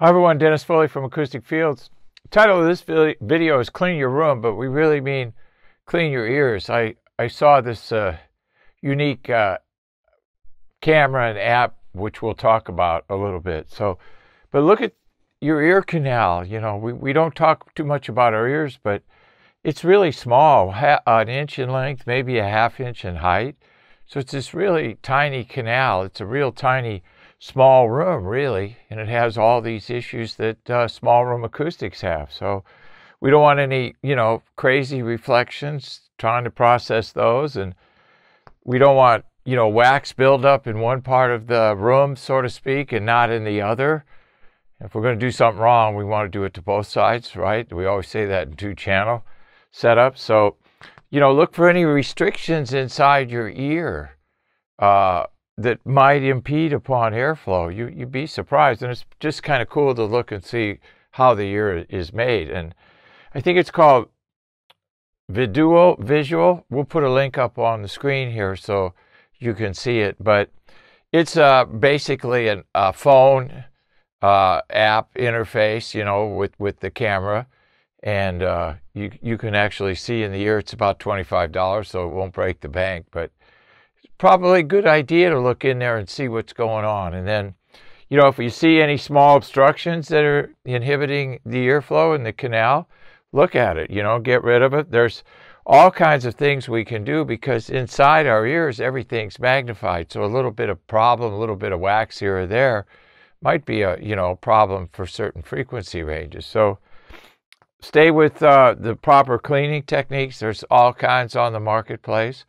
Hi everyone, Dennis Foley from Acoustic Fields. The title of this video is Clean Your Room, but we really mean clean your ears. I saw this unique camera and app, which we'll talk about a little bit. So, but look at your ear canal. You know, we don't talk too much about our ears, but it's really small, an inch in length, maybe a half inch in height. So it's this really tiny canal. It's a real tiny small room, really, and it has all these issues that small room acoustics have. So we don't want any, you know, crazy reflections, trying to process those, and we don't want, you know, wax buildup in one part of the room, so to speak, and not in the other. If we're going to do something wrong, we want to do it to both sides, right? We always say that in two-channel setup. So, you know, look for any restrictions inside your ear that might impede upon airflow. You'd be surprised. And it's just kind of cool to look and see how the ear is made. And I think it's called Viduo Visual. We'll put a link up on the screen here so you can see it. But it's basically a phone app interface, you know, with the camera. And you can actually see in the ear. It's about $25, so it won't break the bank. But probably a good idea to look in there and see what's going on. And then, you know, if you see any small obstructions that are inhibiting the airflow in the canal, look at it, you know, get rid of it. There's all kinds of things we can do because inside our ears, everything's magnified. So a little bit of problem, a little bit of wax here or there might be a, you know, problem for certain frequency ranges. So stay with the proper cleaning techniques. There's all kinds on the marketplace.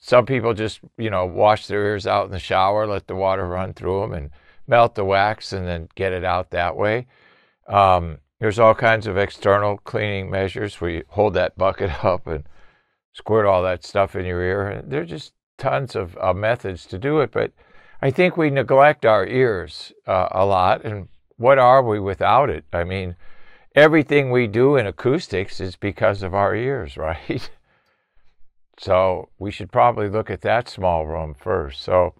Some people just, you know, wash their ears out in the shower, let the water run through them and melt the wax and then get it out that way. There's all kinds of external cleaning measures where you hold that bucket up and squirt all that stuff in your ear. And there are just tons of methods to do it, but I think we neglect our ears a lot. And what are we without it? I mean, everything we do in acoustics is because of our ears, right? So we should probably look at that small room first. So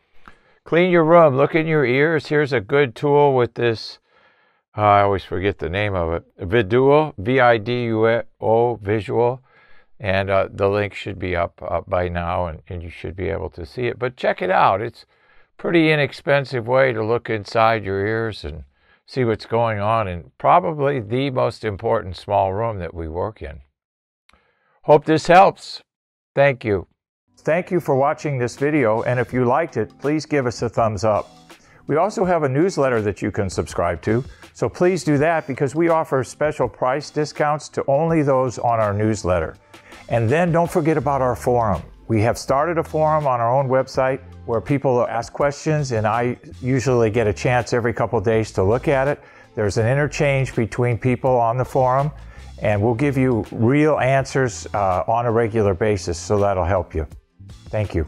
clean your room, look in your ears. Here's a good tool with this, I always forget the name of it, Viduo, V-I-D-U-O Visual. And the link should be up by now and you should be able to see it. But check it out. It's a pretty inexpensive way to look inside your ears and see what's going on in probably the most important small room that we work in. Hope this helps. Thank you. Thank you for watching this video, and if you liked it, please give us a thumbs up. We also have a newsletter that you can subscribe to, so please do that because we offer special price discounts to only those on our newsletter. And then don't forget about our forum. We have started a forum on our own website where people ask questions, and I usually get a chance every couple of days to look at it. There's an interchange between people on the forum, and we'll give you real answers on a regular basis, so that'll help you. Thank you.